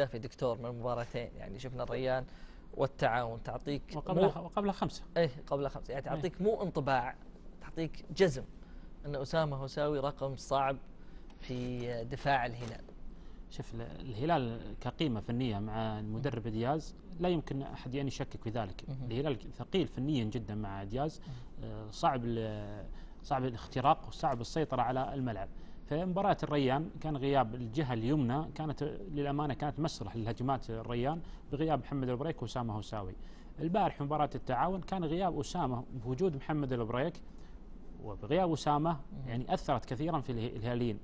هدف يا دكتور من المباراتين، يعني شفنا الريان والتعاون تعطيك وقبلها خمسة، ايه قبلها خمسة، يعني تعطيك مو انطباع، تعطيك جزم ان اسامه هوساوي رقم صعب في دفاع الهلال. شوف الهلال كقيمه فنيه مع المدرب دياز لا يمكن احد يعني يشكك في ذلك، الهلال ثقيل فنيا جدا مع دياز، صعب الاختراق وصعب السيطره على الملعب. فمباراة الريان كان غياب الجهه اليمنى كانت للامانه كانت مسرح لهجمات الريان بغياب محمد البريك واسامه هوساوي. البارح مباراة التعاون كان غياب اسامه بوجود محمد البريك وبغياب اسامه يعني اثرت كثيرا في الهلاليين،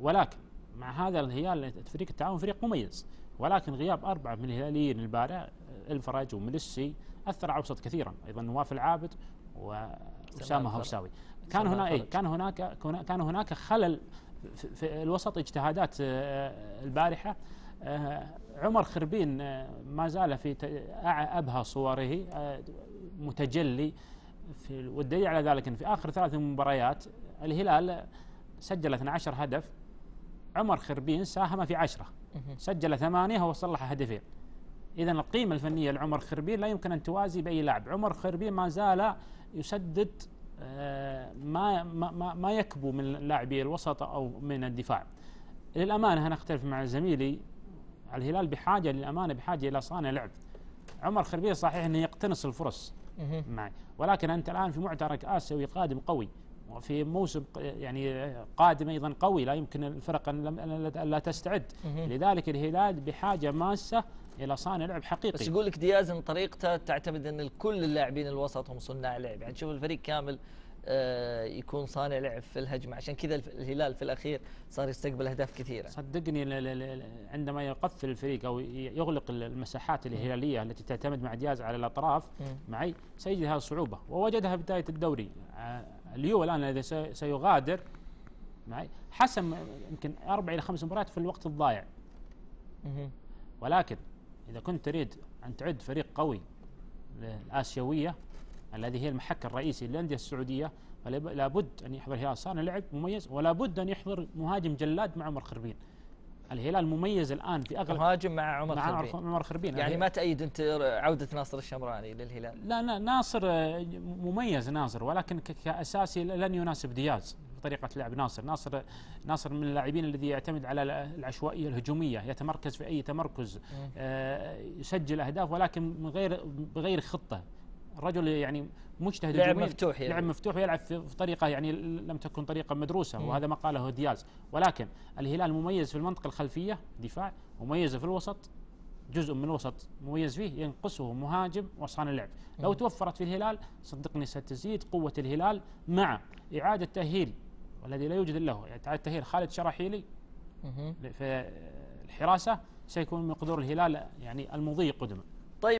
ولكن مع هذا الهلال فريق التعاون فريق مميز، ولكن غياب اربعه من الهلاليين البارح الفرج وملسي اثر على الوسط كثيرا، ايضا نواف العابد واسامه هوساوي. كان هنا كان هناك خلل في الوسط، اجتهادات البارحه عمر خربين ما زال في ابهى صوره متجلي، والدليل على ذلك ان في اخر ثلاث مباريات الهلال سجل 12 هدف، عمر خربين ساهم في 10، سجل 8 وصلح هدفين. اذا القيمه الفنيه لعمر خربين لا يمكن ان توازي باي لاعب، عمر خربين ما زال يسدد ما يكبو من لاعبي الوسط او من الدفاع. للامانه انا اختلف مع زميلي، الهلال بحاجه للامانه بحاجه الى صانع لعب. عمر خربين صحيح انه يقتنص الفرص معي، ولكن انت الان في معترك اسيوي قادم قوي، وفي موسم يعني قادم ايضا قوي، لا يمكن الفرق ان لا تستعد، لذلك الهلال بحاجه ماسه الى صانع لعب حقيقي. بس يقول لك دياز ان طريقته تعتمد ان كل اللاعبين الوسط هم صناع لعب، يعني تشوف الفريق كامل يكون صانع لعب في الهجمه، عشان كذا الهلال في الاخير صار يستقبل اهداف كثيره. صدقني عندما يقفل الفريق او يغلق المساحات الهلاليه التي تعتمد مع دياز على الاطراف معي سيجد هذه الصعوبه، ووجدها في بدايه الدوري. اليو الان الذي سيغادر معي حسم يمكن 4 إلى 5 مباريات في الوقت الضائع. ولكن اذا كنت تريد ان تعد فريق قوي الاسيويه الذي هي المحك الرئيسي للانديه السعوديه، فلابد ان يحضر الهلال صانع لعب مميز، ولابد ان يحضر مهاجم جلاد مع عمر خربين. الهلال مميز الان في اغلب مهاجم مع عمر خربين. يعني ما تأيد انت عوده ناصر الشمراني للهلال؟ لا ناصر مميز ناصر، ولكن كاساسي لن يناسب دياز طريقه لعب ناصر من اللاعبين الذي يعتمد على العشوائيه الهجوميه، يتمركز في اي تمركز، يسجل اهداف ولكن من غير بغير خطه. الرجل يعني مجتهد، لعب مفتوح، يعني لعب مفتوح، ويلعب في طريقه يعني لم تكن طريقه مدروسه، وهذا ما قاله دياز. ولكن الهلال مميز في المنطقه الخلفيه دفاع، مميز في الوسط جزء من الوسط مميز فيه، ينقصه مهاجم وصانع لعب. لو توفرت في الهلال صدقني ستزيد قوه الهلال مع اعاده تاهيل والذي لا يوجد له، يعني اعاده تاهيل خالد شراحيلي في الحراسه، سيكون مقدور الهلال يعني المضي قدما.